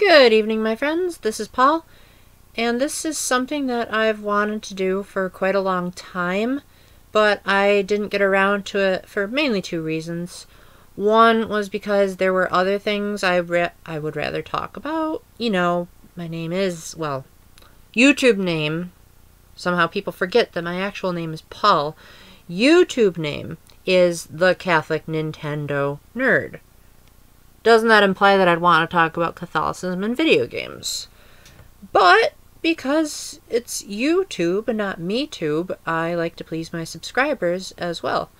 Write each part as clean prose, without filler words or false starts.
Good evening, my friends. This is Paul, and this is something that I've wanted to do for quite a long time, but I didn't get around to it for mainly two reasons. One was because there were other things I would rather talk about. You know, my name is, well, YouTube name. Somehow people forget that my actual name is Paul. YouTube name is The Catholic Nintendo Nerd. Doesn't that imply that I'd want to talk about Catholicism and video games? But because it's YouTube and not MeTube, I like to please my subscribers as well.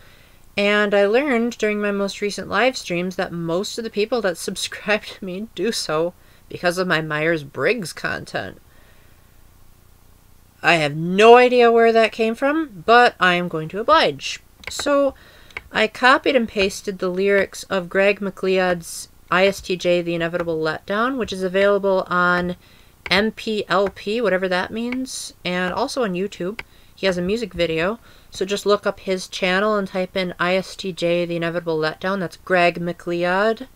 And I learned during my most recent live streams that most of the people that subscribe to me do so because of my Myers-Briggs content. I have no idea where that came from, but I am going to oblige. So I copied and pasted the lyrics of Greg MacLeod's ISTJ, The Inevitable Letdown, which is available on MPLP, whatever that means, and also on YouTube. He has a music video, so just look up his channel and type in ISTJ, The Inevitable Letdown. That's Greg MacLeod.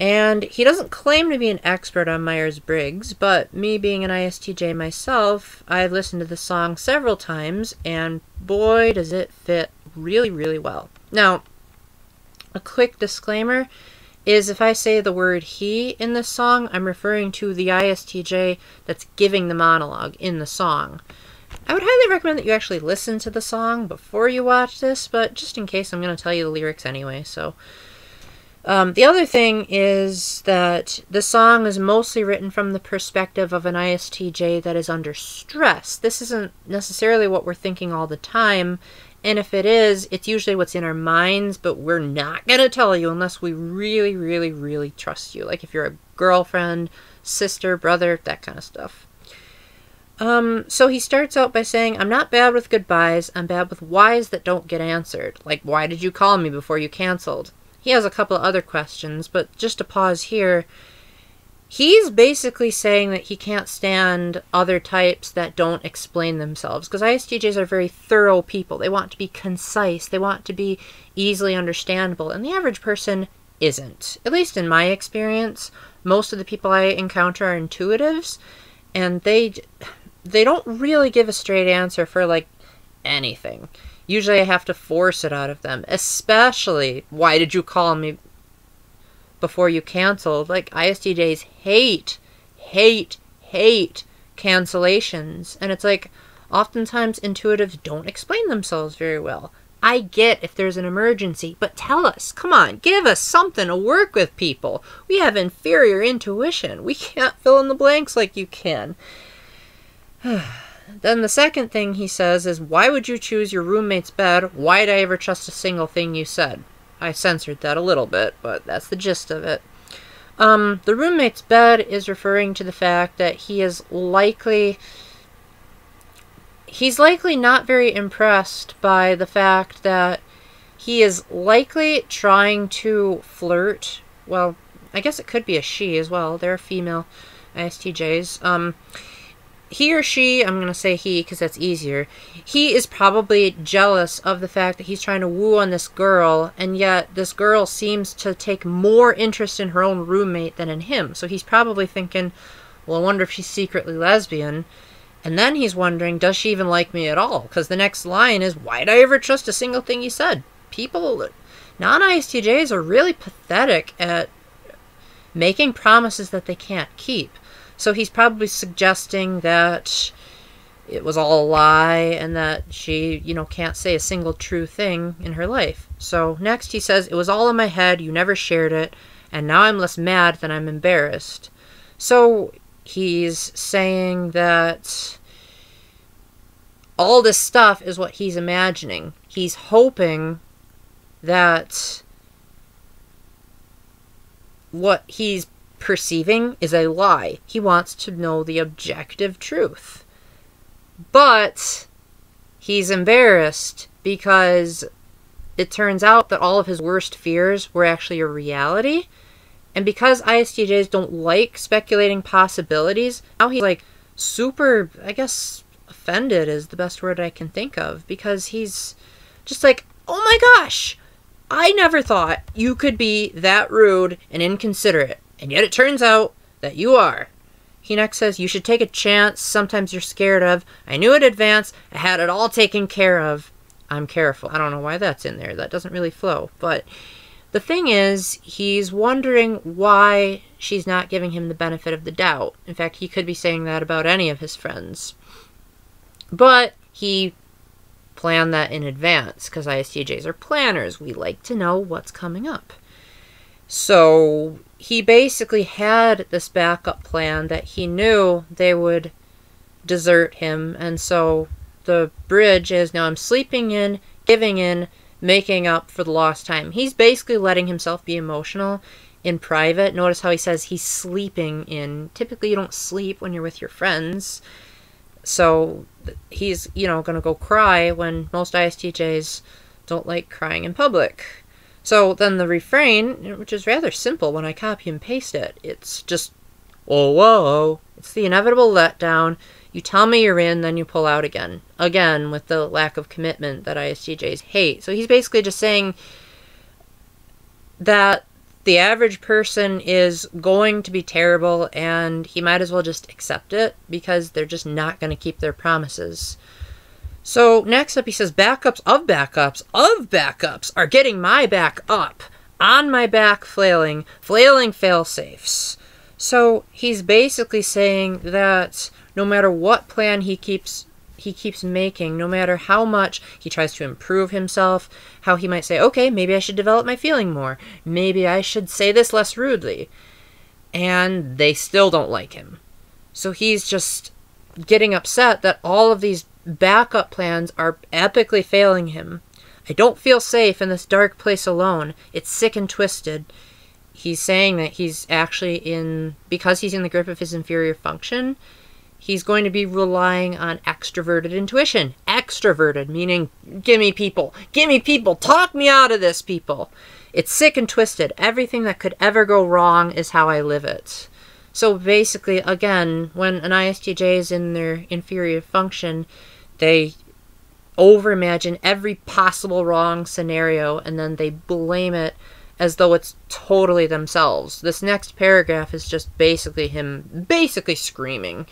And he doesn't claim to be an expert on Myers-Briggs, but me being an ISTJ myself, I've listened to the song several times, and boy, does it fit really, really well. Now, a quick disclaimer is if I say the word he in this song, I'm referring to the ISTJ that's giving the monologue in the song. I would highly recommend that you actually listen to the song before you watch this, but just in case, I'm going to tell you the lyrics anyway, so. The other thing is that the song is mostly written from the perspective of an ISTJ that is under stress. This isn't necessarily what we're thinking all the time, and if it is, it's usually what's in our minds, but we're not going to tell you unless we really, really, really trust you. Like if you're a girlfriend, sister, brother, that kind of stuff. So he starts out by saying, I'm not bad with goodbyes, I'm bad with whys that don't get answered. Like, why did you call me before you canceled? He has a couple of other questions, but just to pause here, he's basically saying that he can't stand other types that don't explain themselves, because ISTJs are very thorough people. They want to be concise. They want to be easily understandable, and the average person isn't. At least in my experience, most of the people I encounter are intuitives, and they don't really give a straight answer for, like, anything. Usually I have to force it out of them, especially, why did you call me before you canceled? Like, ISTJs hate cancellations. And it's like, oftentimes intuitives don't explain themselves very well. I get if there's an emergency, but tell us, come on, give us something to work with, people. We have inferior intuition. We can't fill in the blanks like you can. Then the second thing he says is, why would you choose your roommate's bed? Why'd I ever trust a single thing you said? I censored that a little bit, but that's the gist of it. The roommate's bed is referring to the fact that he is likely... He's likely not very impressed by the fact that he is likely trying to flirt. Well, I guess it could be a she as well. They're female ISTJs. He or she, I'm going to say he because that's easier, he is probably jealous of the fact that he's trying to woo on this girl, and yet this girl seems to take more interest in her own roommate than in him. So he's probably thinking, well, I wonder if she's secretly lesbian. And then he's wondering, does she even like me at all? Because the next line is, why'd I ever trust a single thing you said? People, non-ISTJs are really pathetic at making promises that they can't keep. So he's probably suggesting that it was all a lie and that she, you know, can't say a single true thing in her life. So next he says, it was all in my head, you never shared it, and now I'm less mad than I'm embarrassed. So he's saying that all this stuff is what he's imagining. He's hoping that what he's perceiving is a lie. He wants to know the objective truth. But he's embarrassed because it turns out that all of his worst fears were actually a reality. And because ISTJs don't like speculating possibilities, now he's like super, I guess, offended is the best word I can think of, because he's just like, oh my gosh, I never thought you could be that rude and inconsiderate. And yet it turns out that you are. He next says, you should take a chance. Sometimes you're scared of. I knew in advance. I had it all taken care of. I'm careful. I don't know why that's in there. That doesn't really flow. But the thing is, he's wondering why she's not giving him the benefit of the doubt. In fact, he could be saying that about any of his friends. But he planned that in advance, because ISTJs are planners. We like to know what's coming up. So he basically had this backup plan that he knew they would desert him. And so the bridge is, now I'm sleeping in, giving in, making up for the lost time. He's basically letting himself be emotional in private. Notice how he says he's sleeping in. Typically, you don't sleep when you're with your friends. So he's, you know, going to go cry when most ISTJs don't like crying in public. So then the refrain, which is rather simple when I copy and paste it, it's just, oh, whoa. It's the inevitable letdown. You tell me you're in, then you pull out again. Again, with the lack of commitment that ISTJs hate. So he's basically just saying that the average person is going to be terrible and he might as well just accept it because they're just not going to keep their promises. So next up, he says, backups of backups of backups are getting my back up, on my back flailing fail-safes. So he's basically saying that no matter what plan he keeps making, no matter how much he tries to improve himself, how he might say, okay, maybe I should develop my feeling more. Maybe I should say this less rudely. And they still don't like him. So he's just getting upset that all of these backup plans are epically failing him. I don't feel safe in this dark place alone. It's sick and twisted. He's saying that he's actually in, because he's in the grip of his inferior function, he's going to be relying on extroverted intuition. Extroverted, meaning give me people, talk me out of this, people. It's sick and twisted. Everything that could ever go wrong is how I live it. So basically, again, when an ISTJ is in their inferior function, they overimagine every possible wrong scenario, and then they blame it as though it's totally themselves. This next paragraph is just basically him basically screaming.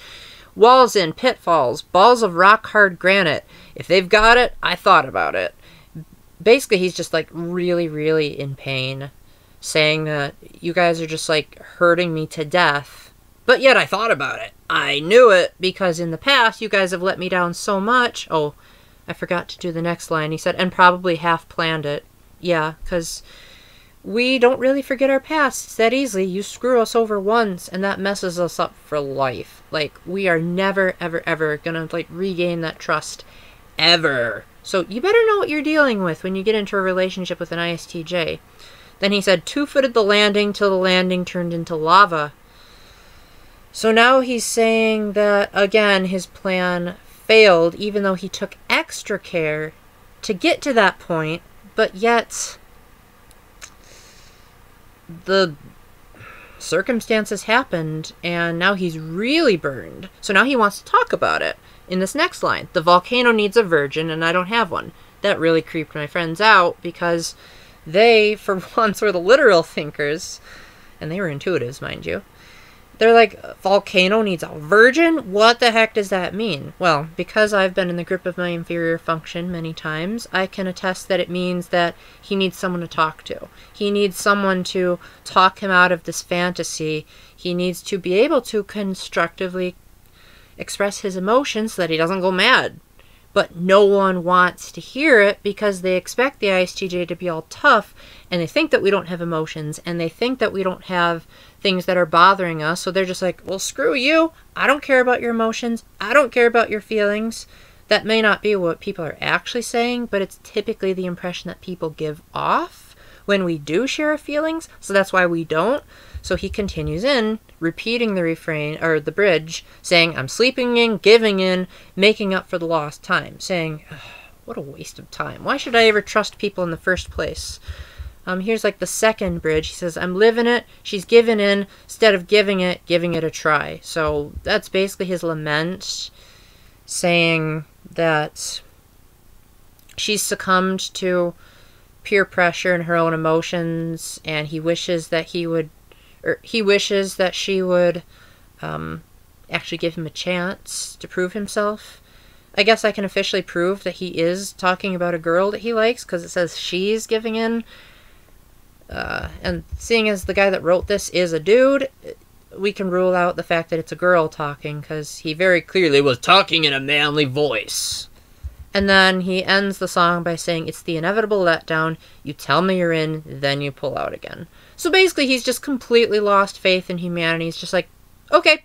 Walls in, pitfalls, balls of rock-hard granite. If they've got it, I thought about it. Basically, he's just like really, really in pain, saying that you guys are just like hurting me to death, but yet I thought about it. I knew it because in the past you guys have let me down so much. Oh, I forgot to do the next line. He said, and probably half planned it. Yeah, because we don't really forget our pasts that easily. You screw us over once and that messes us up for life. Like, we are never, ever, ever gonna like regain that trust ever. So you better know what you're dealing with when you get into a relationship with an ISTJ. Then he said, two-footed the landing till the landing turned into lava. So now he's saying that, again, his plan failed, even though he took extra care to get to that point, but yet the circumstances happened, and now he's really burned. So now he wants to talk about it. In this next line, the volcano needs a virgin, and I don't have one. That really creeped my friends out, because they, for once, were the literal thinkers, and they were intuitives, mind you. They're like, volcano needs a virgin? What the heck does that mean? Well, because I've been in the grip of my inferior function many times, I can attest that it means that he needs someone to talk to. He needs someone to talk him out of this fantasy. He needs to be able to constructively express his emotions so that he doesn't go mad. But no one wants to hear it because they expect the ISTJ to be all tough, and they think that we don't have emotions, and they think that we don't have things that are bothering us, so they're just like, well, screw you. I don't care about your emotions. I don't care about your feelings. That may not be what people are actually saying, but it's typically the impression that people give off when we do share our feelings, so that's why we don't. So he continues in, repeating the refrain, or the bridge, saying, I'm sleeping in, giving in, making up for the lost time, saying, oh, what a waste of time. Why should I ever trust people in the first place? Here's like the second bridge. He says, I'm living it, she's giving in, instead of giving it a try. So that's basically his lament, saying that she's succumbed to peer pressure and her own emotions, and he wishes that he would or he wishes that she would actually give him a chance to prove himself. I guess I can officially prove that he is talking about a girl that he likes, because it says she's giving in. And seeing as the guy that wrote this is a dude, we can rule out the fact that it's a girl talking, because he very clearly was talking in a manly voice. And then he ends the song by saying, "It's the inevitable letdown. You tell me you're in, then you pull out again." So basically, he's just completely lost faith in humanity. He's just like, okay,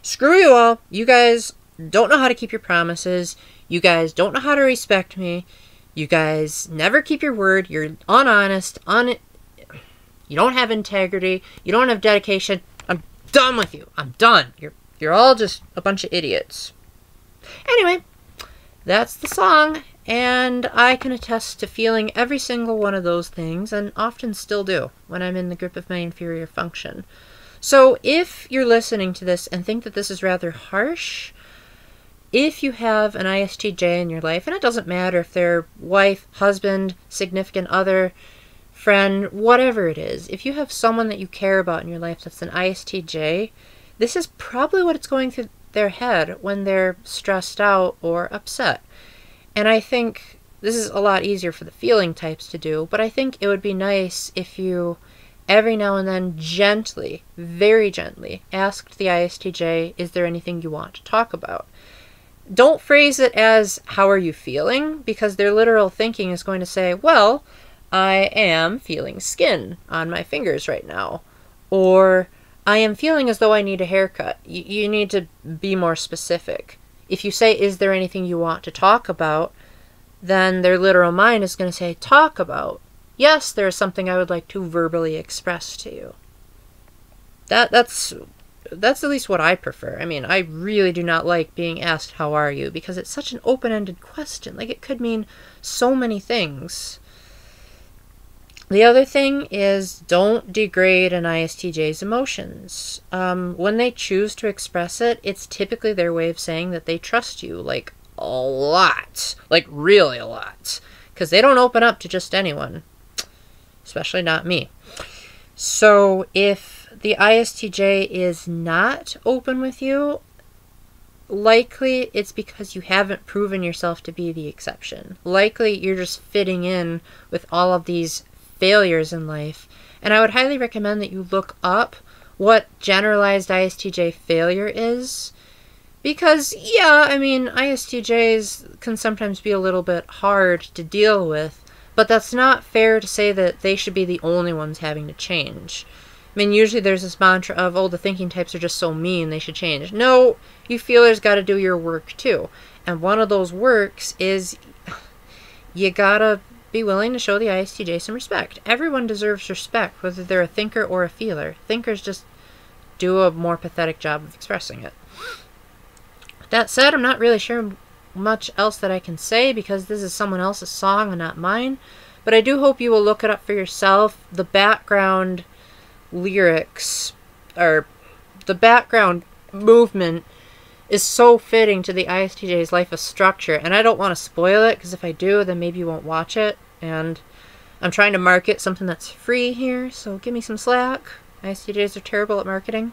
screw you all. You guys don't know how to keep your promises. You guys don't know how to respect me. You guys never keep your word. You're unhonest. You don't have integrity. You don't have dedication. I'm done with you. I'm done. You're all just a bunch of idiots. Anyway, that's the song, and I can attest to feeling every single one of those things, and often still do, when I'm in the grip of my inferior function. So if you're listening to this and think that this is rather harsh, if you have an ISTJ in your life, and it doesn't matter if they're wife, husband, significant other, friend, whatever it is, if you have someone that you care about in your life that's an ISTJ, this is probably what it's going through their head when they're stressed out or upset. And I think this is a lot easier for the feeling types to do, but I think it would be nice if you every now and then gently, very gently, asked the ISTJ, is there anything you want to talk about? Don't phrase it as, how are you feeling? Because their literal thinking is going to say, well, I am feeling skin on my fingers right now. Or, I am feeling as though I need a haircut. You need to be more specific. If you say, is there anything you want to talk about? Then their literal mind is going to say, talk about. Yes, there is something I would like to verbally express to you. That's at least what I prefer. I mean, I really do not like being asked, how are you? Because it's such an open-ended question. Like, it could mean so many things. The other thing is, don't degrade an ISTJ's emotions. When they choose to express it, it's typically their way of saying that they trust you, like, a lot. Like, really a lot. Because they don't open up to just anyone. Especially not me. So, if the ISTJ is not open with you, likely it's because you haven't proven yourself to be the exception. Likely you're just fitting in with all of these failures in life, and I would highly recommend that you look up what generalized ISTJ failure is, because, yeah, I mean, ISTJs can sometimes be a little bit hard to deal with, but that's not fair to say that they should be the only ones having to change. I mean, usually there's this mantra of, oh, the thinking types are just so mean, they should change. No, you feelers gotta do your work too, and one of those works is you gotta be willing to show the ISTJ some respect. Everyone deserves respect, whether they're a thinker or a feeler. Thinkers just do a more pathetic job of expressing it. That said, I'm not really sure much else that I can say, because this is someone else's song and not mine, but I do hope you will look it up for yourself. The background lyrics, or the background movement, is so fitting to the ISTJ's life of structure, and I don't want to spoil it, because if I do, then maybe you won't watch it, and I'm trying to market something that's free here, so give me some slack. ISTJs are terrible at marketing.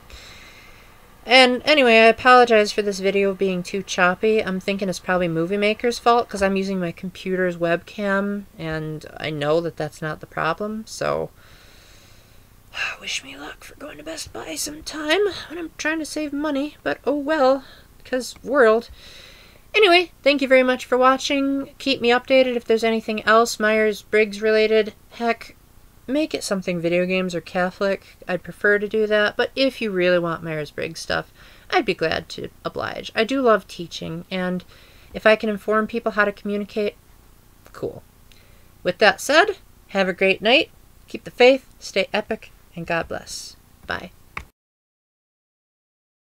And anyway, I apologize for this video being too choppy. I'm thinking it's probably Movie Maker's fault, because I'm using my computer's webcam, and I know that that's not the problem, so wish me luck for going to Best Buy sometime when I'm trying to save money, but oh well. Because world. Anyway, thank you very much for watching. Keep me updated if there's anything else Myers-Briggs related. Heck, make it something video games or Catholic. I'd prefer to do that, but if you really want Myers-Briggs stuff, I'd be glad to oblige. I do love teaching, and if I can inform people how to communicate, cool. With that said, have a great night, keep the faith, stay epic, and God bless. Bye.